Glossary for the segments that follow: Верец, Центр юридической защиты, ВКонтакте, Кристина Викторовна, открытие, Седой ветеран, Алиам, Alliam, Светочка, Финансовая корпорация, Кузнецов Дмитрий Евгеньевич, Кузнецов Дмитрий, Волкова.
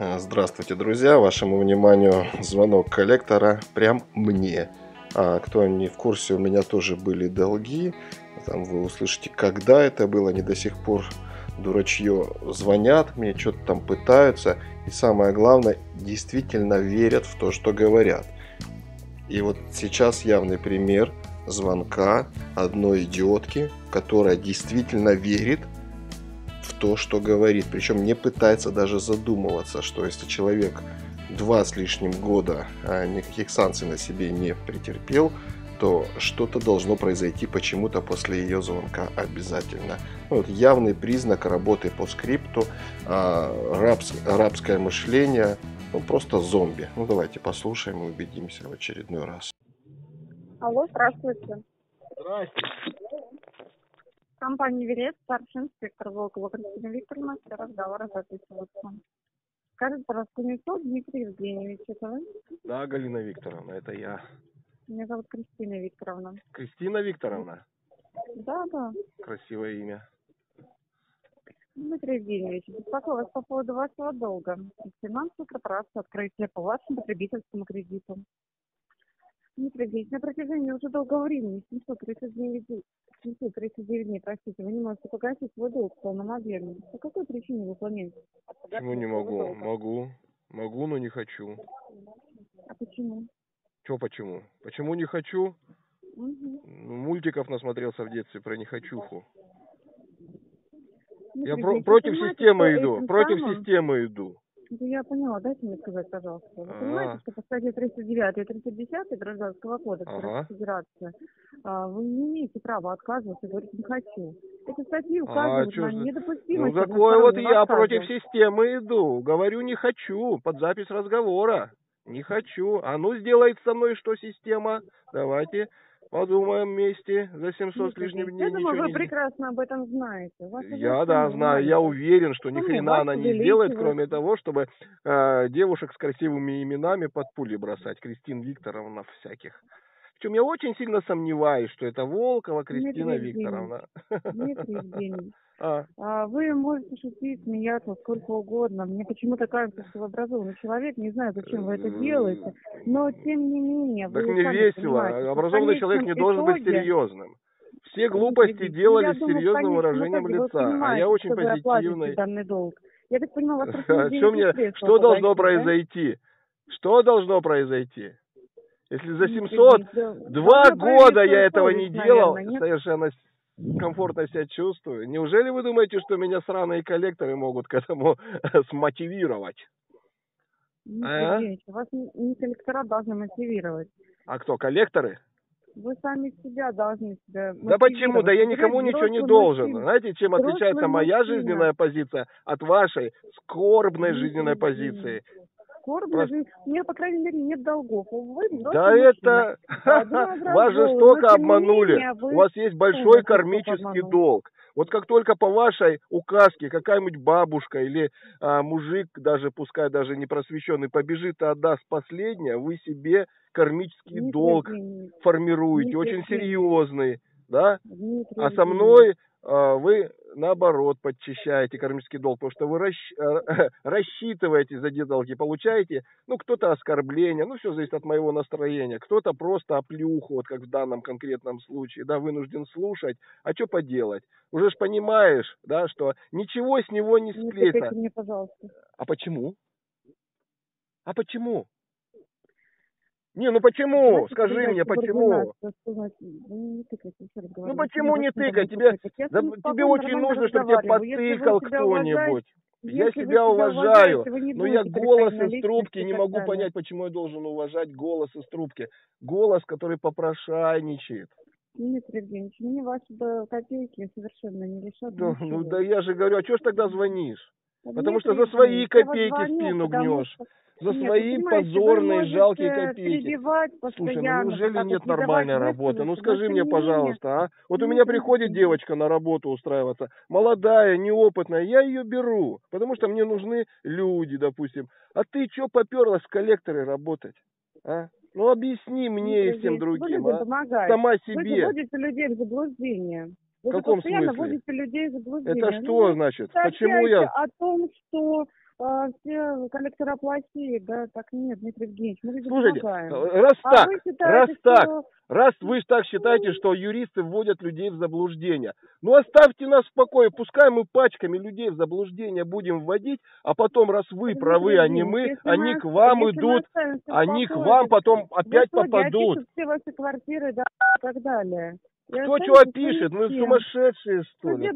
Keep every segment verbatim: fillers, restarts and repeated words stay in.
Здравствуйте, друзья! Вашему вниманию звонок коллектора прям мне. А кто не в курсе, у меня тоже были долги. Там вы услышите, когда это было. Они до сих пор, дурачье, звонят мне, что-то там пытаются. И самое главное, действительно верят в то, что говорят. И вот сейчас явный пример звонка одной идиотки, которая действительно верит в то, что говорит. Причем не пытается даже задумываться, что если человек два с лишним года никаких санкций на себе не претерпел, то что-то должно произойти почему-то после ее звонка обязательно. Вот явный признак работы по скрипту, рабс, рабское мышление, ну, просто зомби. Ну, давайте послушаем и убедимся в очередной раз. Алло, здравствуйте. Здравствуйте. Компания «Верец», старший инспектор Волкова Кристина Викторовна, все разговоры записываются. Скажите, пожалуйста, Кузнецов Дмитрий Евгеньевич, это вы? Да, Галина Викторовна, это я. Меня зовут Кристина Викторовна. Кристина Викторовна? Да, да. Красивое имя. Дмитрий Евгеньевич, беспокою вас по поводу вашего долга. Финансовая корпорация «Открытие» по вашему потребительскому кредиту. Дмитрий Евгеньевич, на протяжении уже долгого времени, семьсот тридцать девять дней, простите, вы не можете погасить свой долг в полном объеме. По какой причине вы планируете? Почему не могу? Могу. Могу, но не хочу. А почему? Что почему? Почему не хочу? Угу. Мультиков насмотрелся в детстве про нехочуху. Я про против системы иду, против самым... системы иду. Я поняла, дайте мне сказать, пожалуйста. Вы А-а-а. понимаете, что по статье тридцать девять и тридцать десять Гражданского кодекса Российской Федерации вы не имеете права отказываться и говорить «не хочу». Эти статьи указывают а, на недопустимость. Ну, такое вот я отказа. Против системы иду. Говорю «не хочу» под запись разговора. Не хочу. А ну сделает со мной что система? Давайте подумаем вместе за семьсот с лишним дней. Я думаю, вы прекрасно об этом знаете. Я, да, знаю. Я уверен, что ни хрена она не сделает, кроме того, чтобы э, девушек с красивыми именами под пули бросать. Кристина Викторовна всяких. В чем я очень сильно сомневаюсь, что это Волкова Кристина Викторовна. Нет, Евгений. А. А, вы можете шутить, смеяться сколько угодно. Мне почему-то кажется, что вы образованный человек. Не знаю, зачем вы это делаете, но тем не менее... Так не весело. Понимаете. Образованный человек не должен итоге... быть серьезным. Все глупости я делали с серьезным выражением лица. А я очень позитивный. Я так понимаю, вас мне... Что должно произойти? Да? Что должно произойти? Если за семьсот, два года я этого не делал, совершенно комфортно себя чувствую. Неужели вы думаете, что меня сраные коллекторы могут к этому смотивировать? А? Вас не коллектора должны мотивировать. А кто, коллекторы? Вы сами себя должны себя мотивировать. Да почему? Да я никому ничего не должен. Знаете, чем отличается моя жизненная позиция от вашей скорбной жизненной позиции? Просто... У меня, по крайней мере, нет долгов. Вы, да это... Вас жестоко обманули. У вас есть большой кармический долг. Вот как только по вашей указке какая-нибудь бабушка или а, мужик, даже пускай даже не просвещенный, побежит и отдаст последнее, вы себе кармический Дмитрий долг Дмитрий. формируете, Дмитрий. очень серьезный. Да? Дмитрий. А со мной... вы, наоборот, подчищаете кармический долг, потому что вы расщ... рассчитываете за те долги, получаете, ну, кто-то оскорбление, ну, все зависит от моего настроения, кто-то просто оплюху, вот как в данном конкретном случае, да, вынужден слушать, а что поделать? Уже ж понимаешь, да, что ничего с него не склеится. Не мне, пожалуйста. А почему? А почему? Не, ну почему? Значит, скажи мне, почему? Ну почему не тыкать? Тебе, да, тебе очень нужно, чтобы тебя потыкал кто-нибудь. Я себя уважаю, но я голос из трубки не могу понять, почему я должен уважать голос из трубки. Голос, который попрошайничает. Дмитрий Евгеньевич, мне ваши копейки совершенно не лишат. Ну да я же говорю, а чего ж тогда звонишь? Потому что за свои копейки спину гнешь. За нет, свои позорные, жалкие копейки. Слушай, ну неужели нет нормальной работы? Ну скажи мне, пожалуйста, а? Вот у меня приходит девочка на работу устраиваться, молодая, неопытная, я ее беру, потому что мне нужны люди, допустим. А ты че поперлась в коллекторы работать, а? Ну объясни мне и всем другим, а? Сама себе. Вы вводите людей в заблуждение. Вы в каком постоянно смысле? Водите людей в заблуждение. Это что ну, значит? Почему я... о том, что э, все коллекторы плохие, да, так нет, Дмитрий Евгеньевич, мы людям Слушайте, помогаем. раз а так, считаете, раз что... так, раз вы так считаете, что юристы вводят людей в заблуждение, ну оставьте нас в покое, пускай мы пачками людей в заблуждение будем вводить, а потом, раз вы правы, а не мы, они к вам идут, они к вам потом опять попадут. Все ваши квартиры, да, и так далее. Кто чего пишет? Мы сумасшедшие, что ли?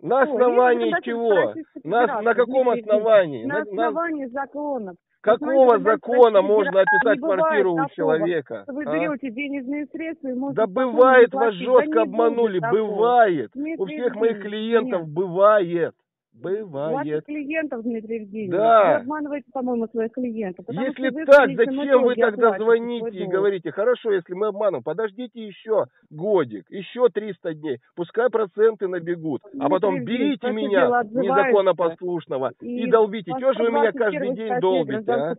На основании чего? На, на каком основании? На основании законов. Какого закона можно описать квартиру у человека? Вы берете денежные средства и можете... Да бывает, вас жестко обманули, бывает. У всех моих клиентов бывает. Бывает. Ваших клиентов, Дмитрий Евгеньевич, да. Вы обманываете, по-моему, своих клиентов. Если так, зачем вы тогда звоните и говорите, хорошо, если мы обманываем, подождите еще годик, еще триста дней, пускай проценты набегут, а потом берите меня, незаконопослушного, и долбите. Чего же вы меня каждый день долбите, а? О,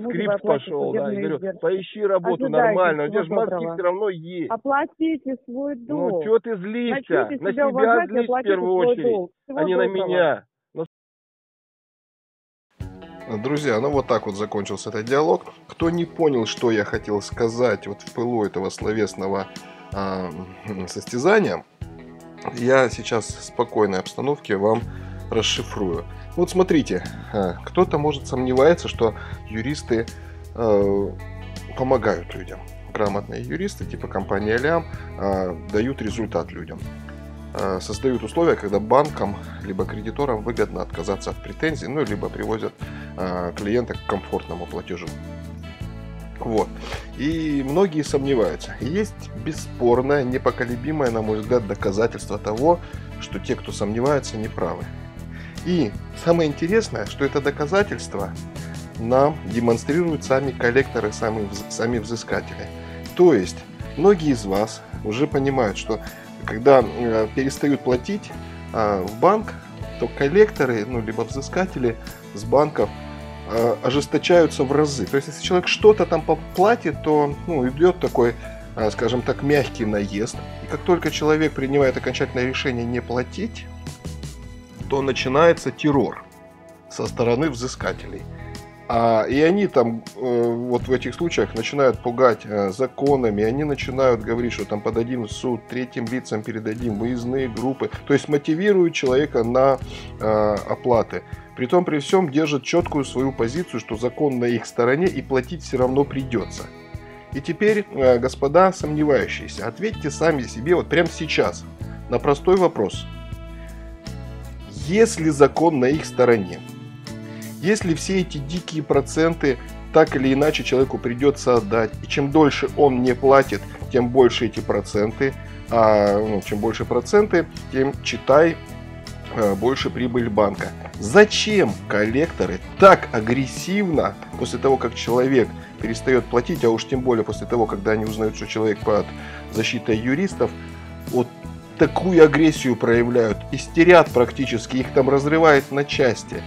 скрипт пошел, да, я говорю, поищи работу нормальную, у тебя же мозги все равно есть. Оплатите свой долг. Ну, чего ты злишься? На себя уважать, злись в первую очередь, а не на меня. Друзья, ну вот так вот закончился этот диалог. Кто не понял, что я хотел сказать вот в пылу этого словесного э, состязания, я сейчас в спокойной обстановке вам расшифрую. Вот смотрите, кто-то, может, сомневается, что юристы э, помогают людям. Грамотные юристы, типа компании Алиам, дают результат людям. Создают условия, когда банкам, либо кредиторам выгодно отказаться от претензий, ну, либо привозят клиента к комфортному платежу. Вот. И многие сомневаются. Есть бесспорное, непоколебимое, на мой взгляд, доказательство того, что те, кто сомневаются, неправы. И самое интересное, что это доказательство нам демонстрируют сами коллекторы, сами, сами взыскатели. То есть, многие из вас уже понимают, что когда э, перестают платить э, в банк, то коллекторы, ну, либо взыскатели с банков э, ожесточаются в разы. То есть, если человек что-то там поплатит, то ну, идет такой, э, скажем так, мягкий наезд. И как только человек принимает окончательное решение не платить, то начинается террор со стороны взыскателей. А, и они там э, вот в этих случаях начинают пугать э, законами, они начинают говорить, что там подадим в суд, третьим лицам передадим, выездные группы, то есть мотивируют человека на э, оплаты. Притом при всем держат четкую свою позицию, что закон на их стороне и платить все равно придется. И теперь, э, господа сомневающиеся, ответьте сами себе вот прямо сейчас на простой вопрос. Если закон на их стороне, если все эти дикие проценты так или иначе человеку придется отдать, и чем дольше он не платит, тем больше эти проценты, а ну, чем больше проценты, тем, читай, больше прибыль банка. Зачем коллекторы так агрессивно после того, как человек перестает платить, а уж тем более после того, когда они узнают, что человек под защитой юристов, вот такую агрессию проявляют, истерят практически, их там разрывает на части.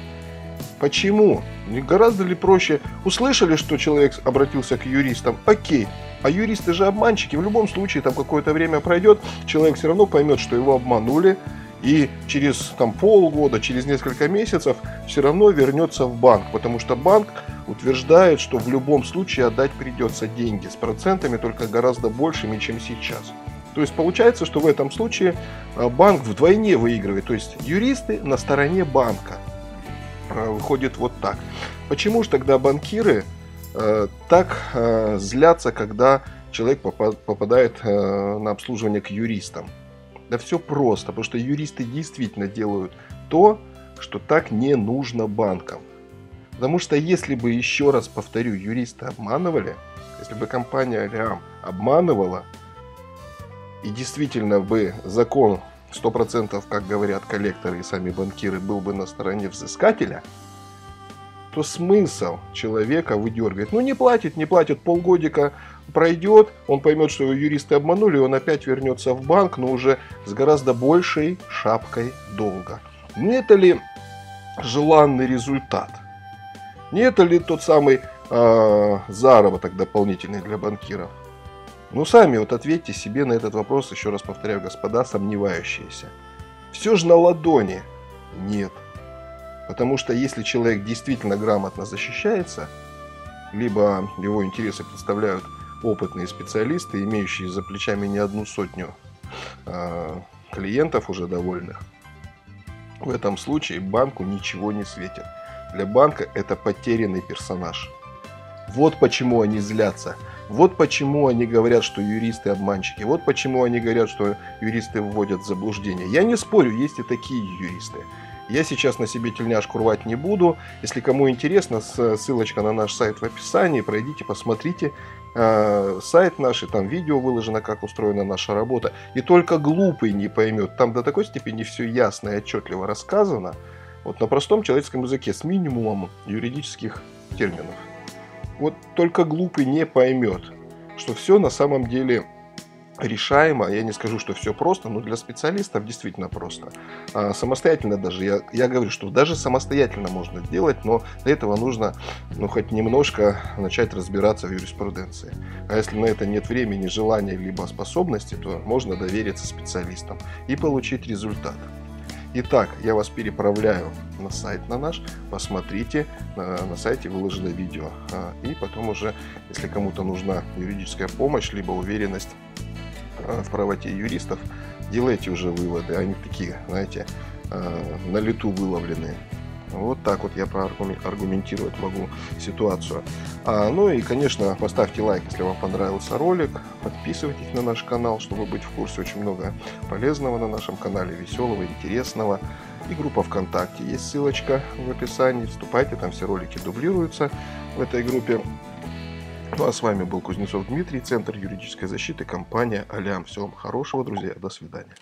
Почему? Не гораздо ли проще? Услышали, что человек обратился к юристам? Окей. А юристы же обманщики. В любом случае, там какое-то время пройдет, человек все равно поймет, что его обманули. И через там, полгода, через несколько месяцев все равно вернется в банк. Потому что банк утверждает, что в любом случае отдать придется деньги с процентами, только гораздо большими, чем сейчас. То есть получается, что в этом случае банк вдвойне выигрывает. То есть юристы на стороне банка. Выходит вот так. Почему же тогда банкиры э, так э, злятся, когда человек попад, попадает э, на обслуживание к юристам? Да все просто, потому что юристы действительно делают то, что так не нужно банкам. Потому что если бы, еще раз повторю, юристы обманывали, если бы компания Алиам обманывала, и действительно бы закон... сто процентов, как говорят коллекторы и сами банкиры, был бы на стороне взыскателя, то смысл человека выдергивать. Ну не платит, не платит, полгодика пройдет, он поймет, что его юристы обманули, он опять вернется в банк, но уже с гораздо большей шапкой долга. Не это ли желанный результат? Не это ли тот самый э, заработок дополнительный для банкиров? Ну, сами вот ответьте себе на этот вопрос, еще раз повторяю, господа сомневающиеся. Все же на ладони? Нет. Потому что если человек действительно грамотно защищается, либо его интересы представляют опытные специалисты, имеющие за плечами не одну сотню э, клиентов уже довольных, в этом случае банку ничего не светит. Для банка это потерянный персонаж. Вот почему они злятся. Вот почему они говорят, что юристы обманщики. Вот почему они говорят, что юристы вводят в заблуждение. Я не спорю, есть и такие юристы. Я сейчас на себе тельняшку рвать не буду. Если кому интересно, ссылочка на наш сайт в описании. Пройдите, посмотрите э, сайт наш, и там видео выложено, как устроена наша работа. И только глупый не поймет. Там до такой степени все ясно и отчетливо рассказано. Вот на простом человеческом языке, с минимумом юридических терминов. Вот только глупый не поймет, что все на самом деле решаемо. Я не скажу, что все просто, но для специалистов действительно просто. А самостоятельно даже, я, я говорю, что даже самостоятельно можно делать, но для этого нужно, ну, хоть немножко начать разбираться в юриспруденции. А если на это нет времени, желания, либо способности, то можно довериться специалистам и получить результат. Итак, я вас переправляю на сайт на наш, посмотрите, на, на сайте выложено видео. А, и потом уже, если кому-то нужна юридическая помощь, либо уверенность а, в правоте юристов, делайте уже выводы, они такие, знаете, а, на лету выловленные. Вот так вот я проаргументировать могу ситуацию. А, ну и, конечно, поставьте лайк, если вам понравился ролик. Подписывайтесь на наш канал, чтобы быть в курсе. Очень много полезного на нашем канале, веселого, интересного. И группа ВКонтакте. Есть ссылочка в описании. Вступайте, там все ролики дублируются в этой группе. Ну а с вами был Кузнецов Дмитрий, Центр юридической защиты, компания Аллиам. Всего вам хорошего, друзья. До свидания.